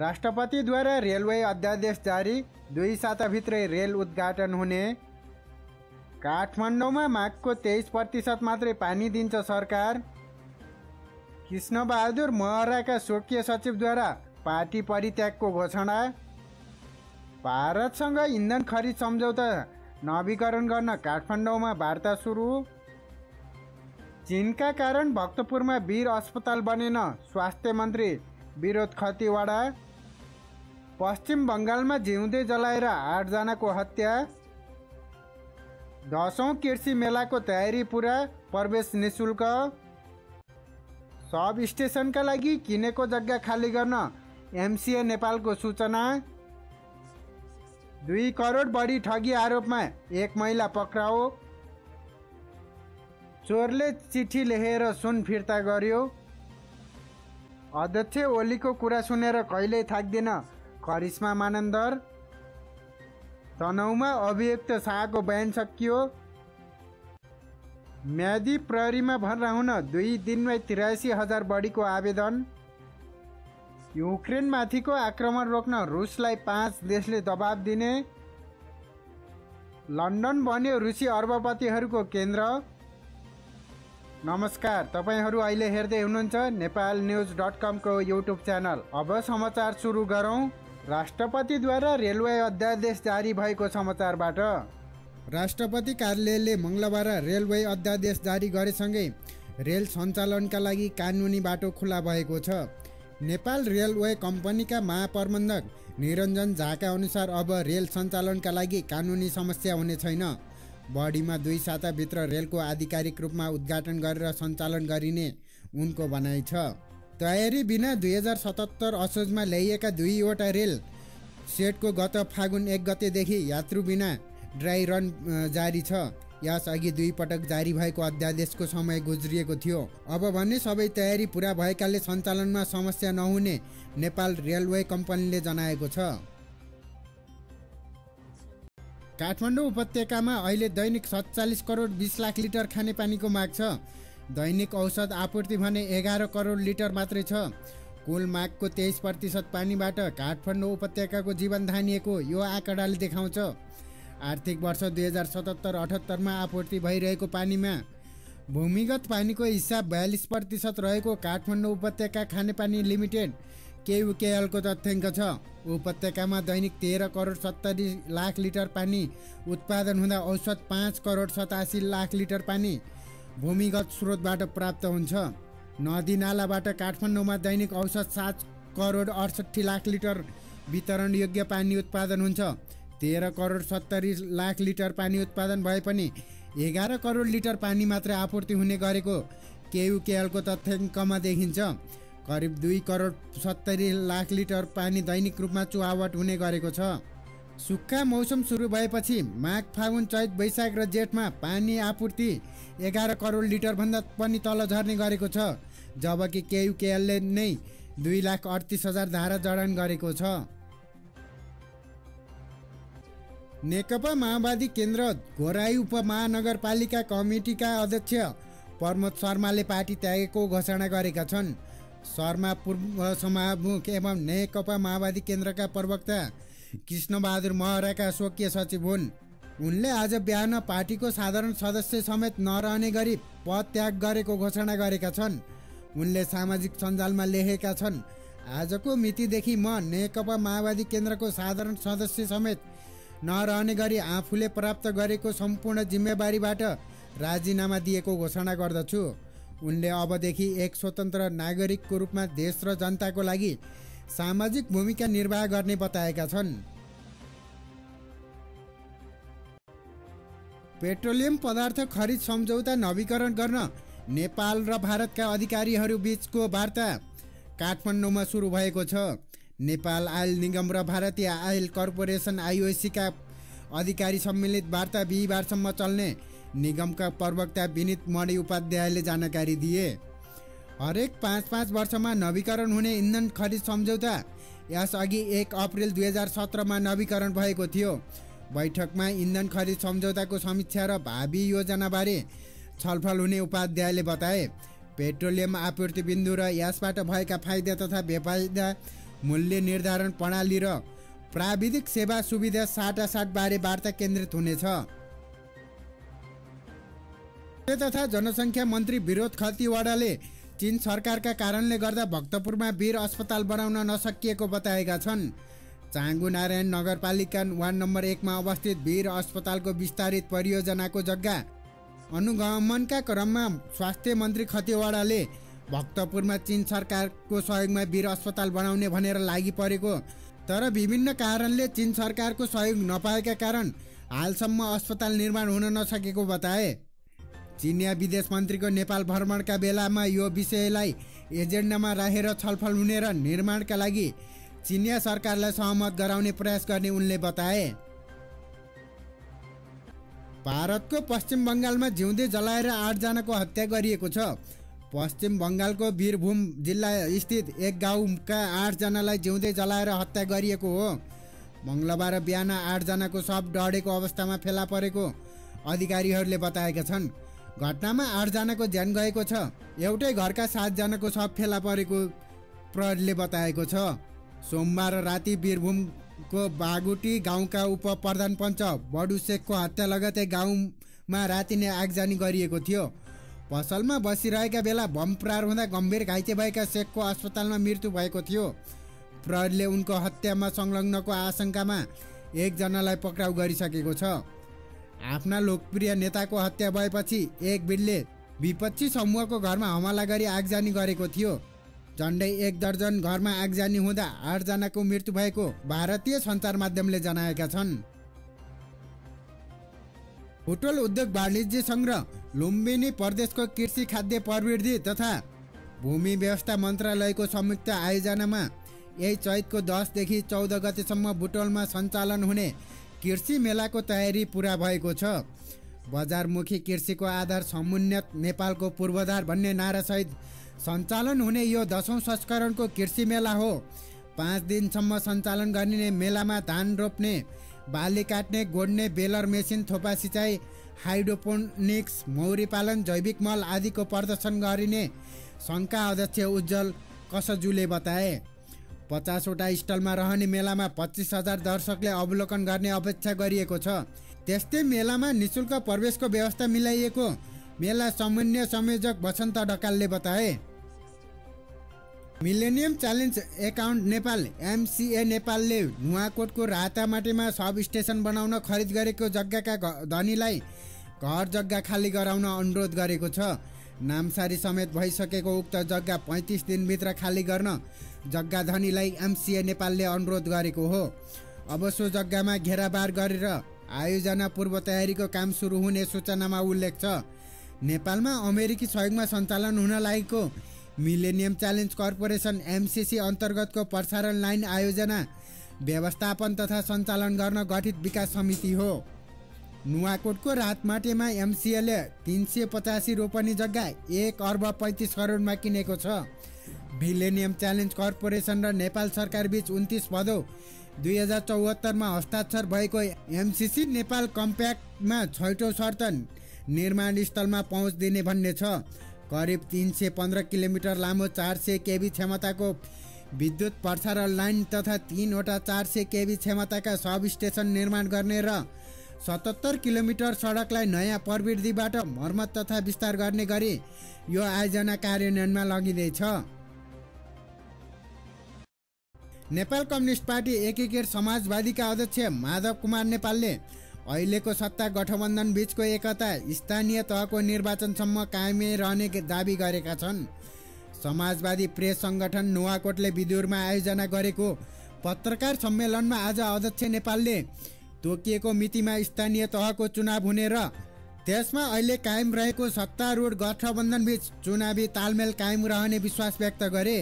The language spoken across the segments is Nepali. राष्ट्रपति द्वारा रेलवे अध्यादेश जारी, 2 साताभित्रै रेल उद्घाटन हुने। काठमाडौँमा मागको 23% मात्रै पानी दिन्छ सरकार। कृष्णबहादुर महराका स्वकीय सचिवद्वारा पार्टी परित्यागको घोषणा। भारतसँग इन्धन खरिद सम्झौता नवीकरण गर्न काठमाडौँमा वार्ता सुरु। चीनका कारण भक्तपुरमा वीर अस्पताल बनेन, स्वास्थ्य मन्त्री विरोध खतिवडा। पश्चिम बङ्गालमा जिउँदै जलाएर 8 जनाको हत्या। 10औं कृषि मेलाको तयारी पूरा, प्रवेश निशुल्क। सब स्टेशनका लागि किनेको जग्गा खाली गर्न एमसीए नेपालको सूचना। 2 करोड बढी ठगी आरोपमा 1 महिला पक्राउ। चोरले चिठी लेखेर सुन फिर्ता गर्यो। अध्यक्ष ओलीको कुरा सुनेर कहिल्यै थाक्दिन, करिश्मा मानन्धर। तनहुमा अभियुक्त शाहको बयान सकियो। म्यादी प्रहरीमा भर्ना हुन 2 दिनमै 83,000 बढीको आवेदन। युक्रेनमाथिको आक्रमण रोक्न रुसलाई 5 देशले दबाब दिने। लन्डन बन्यो रुसी अर्बपतिहरूको केन्द्र। नमस्कार, तपाईंहरू अहिले हेर्दै हुनुहुन्छ nepalnews.com को युट्युब च्यानल। अब समाचार सुरु गरौँ। राष्ट्रपतिद्वारा रेलवे अध्यादेश जारी भएको समाचारबाट। राष्ट्रपति कार्यालयले मंगलबार रेलवे अध्यादेश जारी गरेसँगै रेल सञ्चालनका लागि कानुनी बाटो खुला भएको छ। नेपाल रेलवे कम्पनीका महाप्रबन्धक निरञ्जन झाका अनुसार अब रेल सञ्चालनका लागि कानुनी समस्या हुने छैन। बढीमा 2 साताभित्र रेलको आधिकारिक रूपमा उद्घाटन गरेर सञ्चालन गरिने उनको भनाइ छ। तयारी बिना 2077 असोजमा ल्याइएका 2वटा रेल सेटको गत फागुन 1 गतेदेखि यात्रु बिना ड्राई रन जारी छ। यसअघि 2 पटक जारी भएको अध्यादेशको समय गुज्रिएको थियो। अब भने सबै तयारी पूरा भएकाले सञ्चालनमा समस्या नहुने नेपाल रेलवे कम्पनीले जनाएको छ। काठमाडौँ उपत्यकामा अहिले दैनिक 47 करोड 20 लाख लिटर खानेपानीको माग छ। दैनिक औसत आपूर्ति भने 11 करोड लिटर मात्रै छ। कुल मागको 23% पानीबाट काठमाडौँ उपत्यकाको जीवन धानिएको यो आँकडाले देखाउँछ। आर्थिक वर्ष 2077-78 आपूर्ति भइरहेको पानीमा भूमिगत पानीको हिस्सा 42% रहेको काठमाडौँ उपत्यका खानेपानी लिमिटेड KUKEL को तथ्याङ्क छ। उपत्यकामा दैनिक 13 करोड 70 लाख लिटर पानी उत्पादन हुँदा औसत 5 करोड 87 लाख लिटर पानी भूमिगत स्रोतबाट प्राप्त हुन्छ। नदी नालाबाट काठमाडौँमा दैनिक औसत 7 करोड 68 लाख लिटर वितरण योग्य पानी उत्पादन हुन्छ। 13 करोड 70 लाख लिटर पानी उत्पादन भए पनि 11 करोड लिटर पानी मात्र आपूर्ति हुने गरेको KUKEL को तथ्याङ्कमा देखिन्छ। करिब 2 करोड 70 लाख लिटर पानी दैनिक रूपमा चुहावट हुने गरेको छ। सुक्खा मौसम सुरु भएपछि माघ फागुन चैत वैशाख र जेठमा पानी आपूर्ति 11 करोड लिटरभन्दा पनि तल झर्ने गरेको छ, जबकि KUKEL ले नै 2,38,000 धारा जडान गरेको छ। नेकपा माओवादी केन्द्र घोराई उपमहानगरपालिका कमिटिका अध्यक्ष प्रमोद शर्माले पार्टी त्यागेको घोषणा गरेका छन्। शर्मा पूर्व समामुख एवं नेकपा माओवादी केन्द्रका प्रवक्ता कृष्णबहादुर महराका स्वकीय सचिव हुन्। उनले आज बिहान पार्टीको साधारण सदस्य समेत नरहने गरी पद त्याग गरेको घोषणा गरेका छन्। उनले सामाजिक सञ्जालमा लेखेका छन्, आजको मितिदेखि म नेकपा माओवादी केन्द्रको साधारण सदस्य समेत नरहने गरी आफूले प्राप्त गरेको सम्पूर्ण जिम्मेवारीबाट राजीनामा दिएको घोषणा गर्दछु। उनले अबदेखि एक स्वतन्त्र नागरिकको रूपमा देश र जनताको लागि सामाजिक भूमिका निर्वाह गर्ने बताएका छन्। पेट्रोलियम पदार्थ खरिद सम्झौता नवीकरण गर्न नेपाल र भारतका अधिकारीहरू बीचको वार्ता काठमाडौँमा सुरु भएको छ। नेपाल आयल निगम र भारतीय आयल कर्पोरेसन IOC का अधिकारी सम्मिलित वार्ता बिहीबारसम्म चल्ने निगमका प्रवक्ता विनीत मणि उपाध्यायले जानकारी दिए। हरेक 5-5 वर्षमा नवीकरण हुने इन्धन खरिद सम्झौता यसअघि 1 अप्रिल 2017 नवीकरण भएको थियो। बैठकमा इन्धन खरिद सम्झौताको समीक्षा र भावी योजनाबारे छलफल हुने उपाध्यायले बताए। पेट्रोलियम आपूर्ति बिन्दु र यसबाट भएका फाइदा तथा बेफाइदा मूल्य निर्धारण प्रणाली र प्राविधिक सेवा सुविधा साटासाट बारे वार्ता केन्द्रित हुनेछ। तथा जनसंख्या मन्त्री विरोध खतिवडाले चीन सरकारका कारणले गर्दा भक्तपुरमा वीर अस्पताल बनाउन नसकिएको बताएका छन्। चाङ्गुनारायण नगरपालिका वार्ड नम्बर 1 मा अवस्थित वीर अस्पतालको विस्तारित परियोजनाको जग्गा अनुगमनका क्रममा स्वास्थ्य मन्त्री खतिवडाले भक्तपुरमा चीन सरकारको सहयोगमा वीर अस्पताल बनाउने भनेर लागि परेको तर विभिन्न कारणले चीन सरकारको सहयोग नपाएका कारण हालसम्म अस्पताल निर्माण हुन नसकेको बताए। चीनिया विदेश मन्त्रीको नेपाल भ्रमणका बेलामा यो विषयलाई एजेन्डामा राखेर छलफल हुने र निर्माणका लागि चीनिया सरकारलाई सहमत गराउने प्रयास गर्ने उनले बताए। भारतको पश्चिम बङ्गालमा जिउँदै जलाएर 8 जनाको हत्या गरिएको छ। पश्चिम बङ्गालको बीरभूम जिल्ला स्थित एक गाउँका 8 जनालाई जिउँदै जलाएर हत्या गरिएको हो। मंगलबार बिहान 8 जनाको शव डढेको अवस्थामा फेला परेको अधिकारीहरूले बताएका छन्। घटनामा 8 जनाको ज्यान गएको छ। एउटै घरका 7 जनाको शव फेला परेको प्रहरीले बताएको छ। सोमबार राति बीरभूमको बागुटी गाउँका उपप्रधान पञ्च बडु शेखको हत्या लगतै गाउँमा राति नै आगजनी गरिएको थियो। पसलमा बसिरहेका बेला बम प्रहार हुँदा गम्भीर घाइते भएका शेखको अस्पतालमा मृत्यु भएको थियो। प्रहरीले उनको हत्यामा संलग्नको आशंकामा 1 जनालाई पक्राउ गरिसकेको छ। आफ्ना लोकप्रिय नेताको हत्या भएपछि एक भिडले विपक्षी समूहको घरमा हमला गरी आगजनी गरेको थियो। झन्डै 1 दर्जन घरमा आगजनी हुँदा 8 जनाको मृत्यु भएको भारतीय सञ्चार माध्यमले जनाएका छन्। होटल उद्योग वाणिज्य संघ लुम्बिनी प्रदेशको कृषि खाद्य प्रवृद्धि तथा भूमि व्यवस्था मन्त्रालयको संयुक्त आयोजनामा यही चैतको 10 देखि 14 गतेसम्म बुटोलमा सञ्चालन हुने कृषि मेलाको तयारी पूरा भएको छ। बजारमुखी कृषिको आधार समुन्नत नेपालको पूर्वाधार भन्ने नारासहित सञ्चालन हुने यो 10औं संस्करणको कृषि मेला हो। 5 दिनसम्म सञ्चालन गरिने मेलामा धान रोप्ने, बाली काट्ने, गोड्ने, बेलर मेसिन, थोपा सिँचाइ, हाइड्रोपोनिक्स, मौरी पालन, जैविक मल आदिको प्रदर्शन गरिने सङ्घका अध्यक्ष उज्जवल कसजुले बताए। 50वटा स्टलमा रहने मेलामा 25,000 दर्शकले अवलोकन गर्ने अपेक्षा गरिएको छ। त्यस्तै मेलामा निःशुल्क प्रवेशको व्यवस्था मिलाइएको मेला समन्वय संयोजक बसन्त ढकालले बताए। Millennium Challenge Account Nepal MCA नेपालले नुवाकोटको रातामाटेमा सब स्टेसन बनाउन खरिद गरेको जग्गाका धनीलाई घर जग्गा खाली गराउन अनुरोध गरेको छ। नामसारी समेत भइसकेको उक्त जग्गा 35 दिनभित्र खाली गर्न जग्गा धनीलाई एमसीए नेपालले अनुरोध गरेको हो। अब सो जग्गामा घेराबार गरेर आयोजना पूर्व तयारीको काम सुरु हुने सूचनामा उल्लेख छ। नेपालमा अमेरिकी सहयोगमा सञ्चालन हुन लागेको मिलेनियम च्यालेन्ज कर्पोरेसन एमसीसी अन्तर्गतको प्रसारण लाइन आयोजना, व्यवस्थापन तथा सञ्चालन गर्न गठित विकास समिति हो। नुवाकोटको रातमाटेमा एमसीएले 385 रोपनी जग्गा 1,35 करोडमा किनेको छ। मिलेनियम च्यालेन्ज कर्पोरेसन र नेपाल सरकारबीच 29 भदौ 2074 मा हस्ताक्षर भएको एमसीसी नेपाल कम्प्याक्टमा 6औं शर्त निर्माण स्थलमा पहुँच दिने भन्ने छ। करिब 315 किलोमिटर लामो 400 केबी क्षमताको विद्युत प्रसारण लाइन तथा 3वटा 400 केबी क्षमताका सब स्टेसन निर्माण गर्ने र 77 किलोमिटर सडकलाई नयाँ प्रवृत्तिबाट मर्मत तथा विस्तार गर्ने गरी यो आयोजना कार्यान्वयनमा लगिँदैछ। नेपाल कम्युनिस्ट पार्टी एकीकृत समाजवादीका अध्यक्ष माधव कुमार नेपालले अहिलेको सत्ता गठबन्धन बीचको एकता स्थानीय तहको निर्वाचनसम्म कायमै रहने दावी गरेका छन्। समाजवादी प्रेस संगठन नुवाकोटले बिदुरमा आयोजना गरेको पत्रकार सम्मेलनमा आज अध्यक्ष नेपालले तोकिएको मितिमा स्थानीय तहको चुनाव हुने र त्यसमा अहिले कायम रहेको सत्तारूढ गठबन्धनबीच चुनावी तालमेल कायम रहने विश्वास व्यक्त गरे।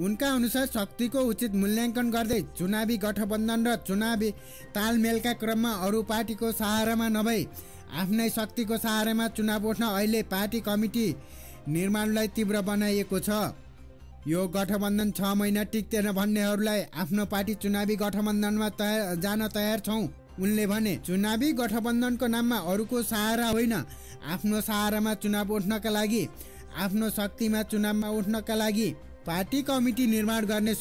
उनका अनुसार शक्तिको उचित मूल्याङ्कन गर्दै चुनावी गठबन्धन र चुनावी तालमेलका क्रममा अरू पार्टीको सहारामा नभई आफ्नै शक्तिको सहारामा चुनाव उठ्न अहिले पार्टी कमिटी निर्माणलाई तीव्र बनाइएको छ। यो गठबन्धन 6 महिना टिक्दैन भन्नेहरूलाई आफ्नो पार्टी चुनावी गठबन्धनमा जान तयार छौँ उनले भने। चुनावी गठबन्धनको नाममा अरूको सहारा होइन, आफ्नो सहारामा चुनाव उठ्नका लागि, आफ्नो शक्तिमा चुनावमा उठ्नका लागि पार्टी कमिटी निर्माण गर्ने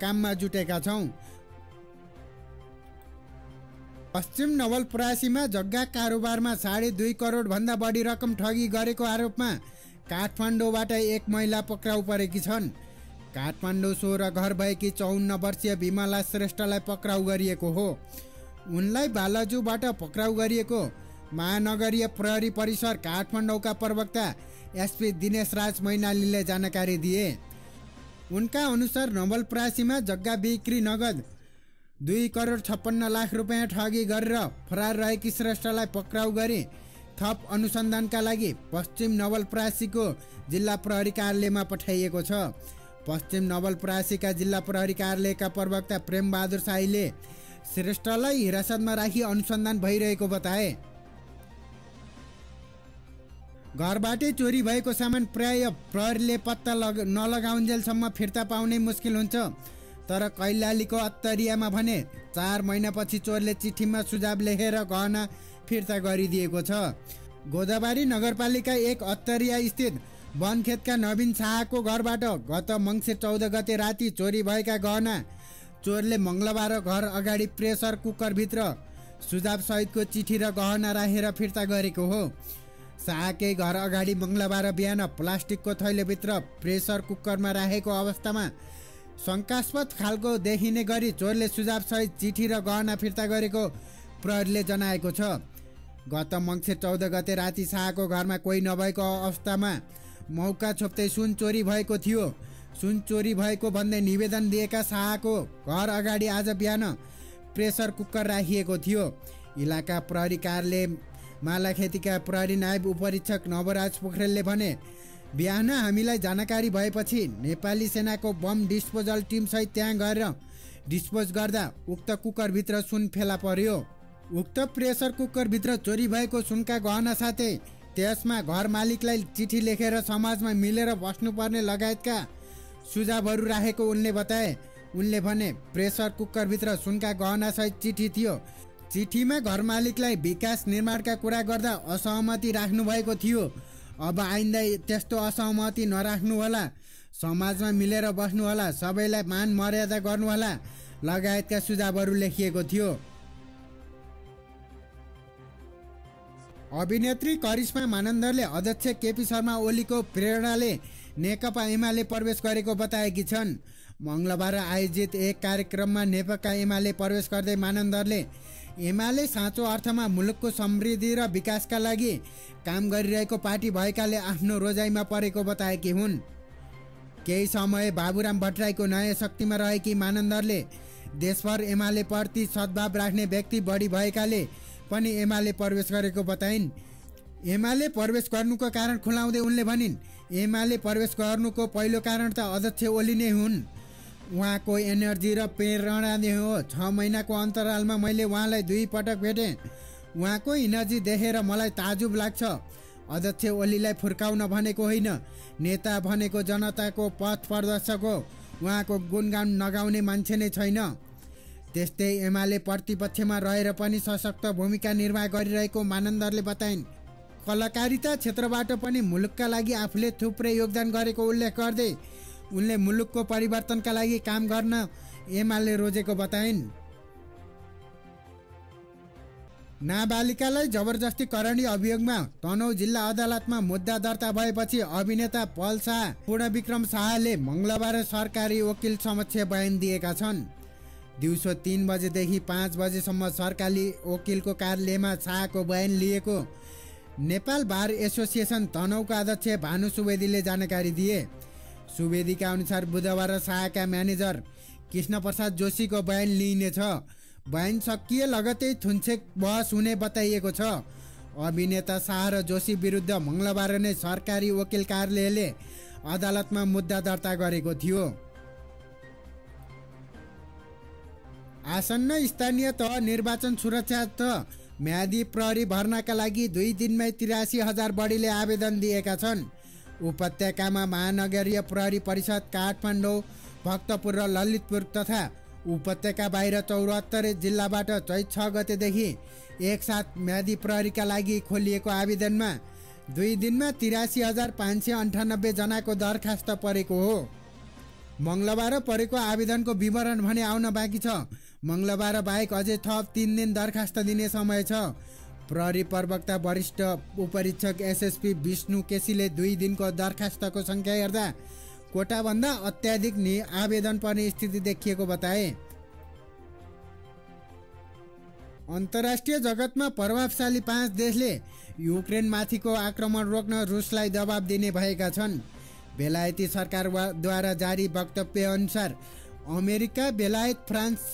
काममा जुटेका छौं। पश्चिम नवलपरासीमा जग्गा कारोबारमा 2.5 करोड भन्दा बढी रकम ठगी गरेको आरोपमा काठमाडौँबाट एक महिला पक्राउ परेकी छन्। काठमाडौँ 16 घर भएकी 54 वर्षीय बिमला श्रेष्ठलाई पक्राउ गरिएको हो। उनलाई बालाजुबाट पक्राउ गरिएको महानगरीय प्रहरी परिसर काठमाडौँका प्रवक्ता एसपी दिनेश राज मैनालीले जानकारी दिए। उनका अनुसार नवलपरासीमा जग्गा बिक्री नगद 2.56 करोड रुपैयाँ ठगी गरेर फरार रहेकी श्रेष्ठलाई पक्राउ गरी थप अनुसन्धानका लागि पश्चिम नवलपरासीको जिल्ला प्रहरी कार्यालयमा पठाइएको छ। पश्चिम नवलपरासीका जिल्ला प्रहरी कार्यालयका प्रवक्ता प्रेमबहादुर शाहीले श्रेष्ठलाई हिरासतमा राखी अनुसन्धान भइरहेको बताए। घरबाटै चोरी भएको सामान प्राय प्रहरीले पत्ता नलगाउन्जेलसम्म फिर्ता पाउनै मुस्किल हुन्छ। तर कैलालीको अत्तरियामा भने 4 महिनापछि चोरले चिठीमा सुझाव लेखेर गहना फिर्ता गरिदिएको छ। गोदावरी नगरपालिका 1 अत्तरिया स्थित वनखेतका नवीन शाहको घरबाट गत मंसिर 14 गते राति चोरी भएका गहना चोरले मंगलबार घर अगाडि प्रेसर कुकरभित्र सुझावसहितको चिठी र गहना राखेर फिर्ता गरेको हो। शाहकै घर अगाडि मंगलबार बिहान प्लास्टिकको थैलेभित्र प्रेसर कुकरमा राखेको अवस्थामा शंकास्पद खालको देखिने गरी चोरले सुझावसहित चिठी र गहना फिर्ता गरेको प्रहरीले जनाएको छ। गत मंसिर 14 गते राति शाहको घरमा कोही नभएको अवस्थामा मौका छोप्दै सुन चोरी भएको थियो। सुन चोरी भएको भन्दै निवेदन दिएका शाहको घर अगाडि आज बिहान प्रेसर कुकर राखिएको थियो। इलाका प्रहरी कार्यालय मालाखेतीका प्रहरी नायब उपरीक्षक नवराज पोखरेलले भने बिहान हामीलाई जानकारी भएपछि नेपाली सेनाको बम डिस्पोजल टिमसहित त्यहाँ गएर डिस्पोज गर्दा उक्त कुकरभित्र सुन फेला पर्यो। उक्त प्रेसर कुकरभित्र चोरी भएको सुनका गहना साथै त्यसमा घर मालिकलाई चिठी लेखेर समाजमा मिलेर बस्नुपर्ने लगायतका सुझावहरू राखेको उनले बताए। उनले भने प्रेसर कुकरभित्र सुनका गहनासहित चिठी थियो। चिठीमा घर मालिकलाई विकास निर्माणका कुरा गर्दा असहमति राख्नुभएको थियो। अब आइन्दा त्यस्तो असहमति नराख्नुहोला, समाजमा मिलेर बस्नुहोला, सबैलाई मान मर्यादा गर्नुहोला लगायतका सुझावहरू लेखिएको थियो। अभिनेत्री करिश्मा मानन्दरले अध्यक्ष केपी शर्मा ओलीको प्रेरणाले नेकपा एमाले प्रवेश गरेको बताएकी छन्। मंगलबार आयोजित एक कार्यक्रममा नेकपा एमाले प्रवेश गर्दै मानन्दरले एमाले साँचो अर्थमा मुलुकको समृद्धि र विकासका लागि काम गरिरहेको पार्टी भएकाले आफ्नो रोजाइमा परेको बताएकी हुन्। केही समय बाबुराम भट्टराईको नयाँ शक्तिमा रहेकी मानन्दरले देशभर एमाले प्रति सद्भाव राख्ने व्यक्ति बढी भएकाले पनि एमाले प्रवेश गरेको बताइन्। एमाले प्रवेश गर्नुको कारण खुलाउँदै उनले भनिन् एमाले प्रवेश गर्नुको पहिलो कारण त अध्यक्ष ओली नै हुन्। उहाँको एनर्जी र प्रेरणा नै हो। 6 महिनाको अन्तरालमा मैले उहाँलाई 2 पटक भेटेँ। उहाँको एनर्जी देखेर मलाई ताजुब लाग्छ। अध्यक्ष ओलीलाई फुर्काउन भनेको होइन, नेता भनेको जनताको पथ प्रदर्शक हो। उहाँको गुणगान नगाउने मान्छे नै छैन। त्यस्तै एमाले प्रतिपक्षमा रहेर पनि सशक्त भूमिका निर्वाह गरिरहेको मानन्दरले बताइन्। कलाकारिता क्षेत्रबाट पनि मुलुकका लागि आफूले थुप्रै योगदान गरेको उल्लेख गर्दै उनले मुलुकको परिवर्तनका लागि काम गर्न एमाले रोजेको बताइन्। नाबालिकालाई जबरजस्ती करणी अभियोगमा तनहु जिल्ला अदालतमा मुद्दा दर्ता भएपछि अभिनेता पल शाह पूर्णविक्रम शाहले मंगलबार सरकारी वकिल समक्ष बयान दिएका छन्। दिउँसो 3 बजेदेखि 5 बजेसम्म सरकारी वकिलको कार्यालयमा शाहको बयान लिएको नेपाल बार एसोसिएसन तनहुका अध्यक्ष भानु सुवेदीले जानकारी दिए। सुवेदीका अनुसार बुधबार शाहका म्यानेजर कृष्णप्रसाद जोशीको बयान लिइनेछ। बयान सकिए लगतै थुन्सेक बहस हुने बताइएको छ। अभिनेता शाह र जोशी विरुद्ध मंगलबार नै सरकारी वकिल कार्यालयले अदालतमा मुद्दा दर्ता गरेको थियो। आसन्न स्थानीय तह निर्वाचन सुरक्षा तह म्यादी प्रहरी भर्नाका लागि 2 दिनमै 83,000 बढीले आवेदन दिएका छन्। उपत्यकामा महानगरीय प्रहरी परिषद काठमाडौँ, भक्तपुर र ललितपुर तथा उपत्यका बाहिर 74 जिल्लाबाट चैत 6 गतेदेखि एकसाथ म्यादी प्रहरीका लागि खोलिएको आवेदनमा 2 दिनमा 83,598 जनाको दरखास्त परेको हो। मंगलबार परेको आवेदनको विवरण भने आउन बाँकी छ। मंगलबार बाहेक अझै थप 3 दिन दरखास्त दिने समय छ। प्रहरी प्रवक्ता वरिष्ठ उपरीक्षक एसएसपी विष्णु केसीले 2 दिनको दरखास्तको संख्या हेर्दा कोटाभन्दा अत्याधिक नि आवेदन पर्ने स्थिति देखिएको बताए। अन्तर्राष्ट्रिय जगतमा प्रभावशाली 5 देशले युक्रेनमाथिको आक्रमण रोक्न रुसलाई दबाब दिने भएका छन्। बेलायती सरकारद्वारा जारी वक्तव्य अनुसार अमेरिका, बेलायत, फ्रान्स,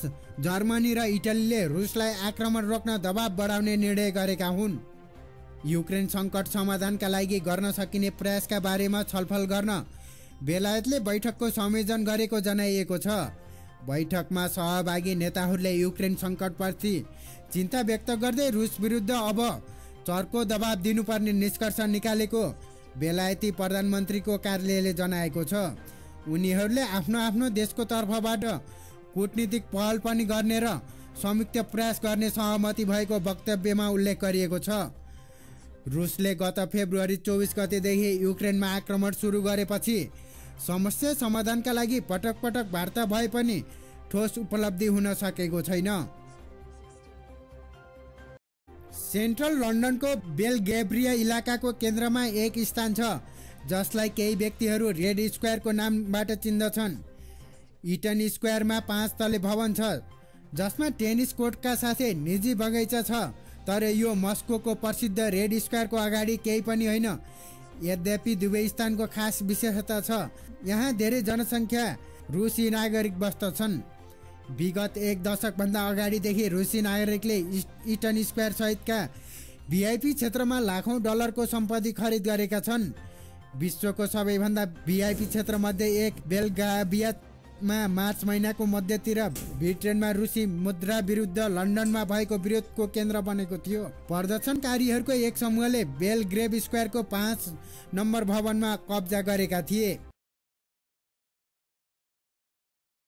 जर्मनी र इटालीले रुसलाई आक्रमण रोक्न दबाब बढाउने निर्णय गरेका हुन्। युक्रेन संकट समाधानका लागि गर्न सकिने प्रयासका बारेमा छलफल गर्न बेलायतले बैठकको संयोजन गरेको जनाइएको छ। बैठकमा सहभागी नेताहरूले युक्रेन संकटप्रति चिन्ता व्यक्त गर्दै रुस विरुद्ध अब चर्को दबाब दिनुपर्ने निष्कर्ष निकालेको बेलायती प्रधानमन्त्रीको कार्यालयले जनाएको छ। उनीहरूले आफ्नो आफ्नो देशको तर्फबाट कूटनीतिक पहल पनि गर्ने र संयुक्त प्रयास गर्ने सहमति भएको वक्तव्यमा उल्लेख गरिएको छ। रुसले गत फेब्रुअरी 24 गतेदेखि युक्रेनमा आक्रमण सुरु गरेपछि समस्या समाधानका लागि पटक पटक वार्ता भए पनि ठोस उपलब्धि हुन सकेको छैन। सेन्ट्रल लन्डनको बेलग्रेभिया इलाकाको केन्द्रमा एक स्थान छ जसलाई केही व्यक्तिहरू रेड स्क्वायरको नामबाट चिन्दछन्। इटन स्क्वायरमा 5 तले भवन छ जसमा टेनिस कोर्टका साथै निजी बगैँचा छ, तर यो मस्कोको प्रसिद्ध रेड स्क्वायरको अगाडि केही पनि होइन। यद्यपि दुवै स्थानको खास विशेषता छ, यहाँ धेरै जनसङ्ख्या रुसी नागरिक बस्दछन्। विगत 1 दशकभन्दा अगाडिदेखि रुसी नागरिकले इटन स्क्वायर सहितका भिआइपी क्षेत्रमा लाखौं डलरको सम्पत्ति खरिद गरेका छन्। विश्वको सबैभन्दा भिआइपी क्षेत्रमध्ये एक बेलग्राभियामा मार्च महिनाको मध्यतिर ब्रिटेनमा रुसी मुद्रा विरुद्ध लन्डनमा भएको विरोधको केन्द्र बनेको थियो। प्रदर्शनकारीहरूको एक समूहले बेलग्रेभ स्क्वायरको 5 नम्बर भवनमा कब्जा गरेका थिए।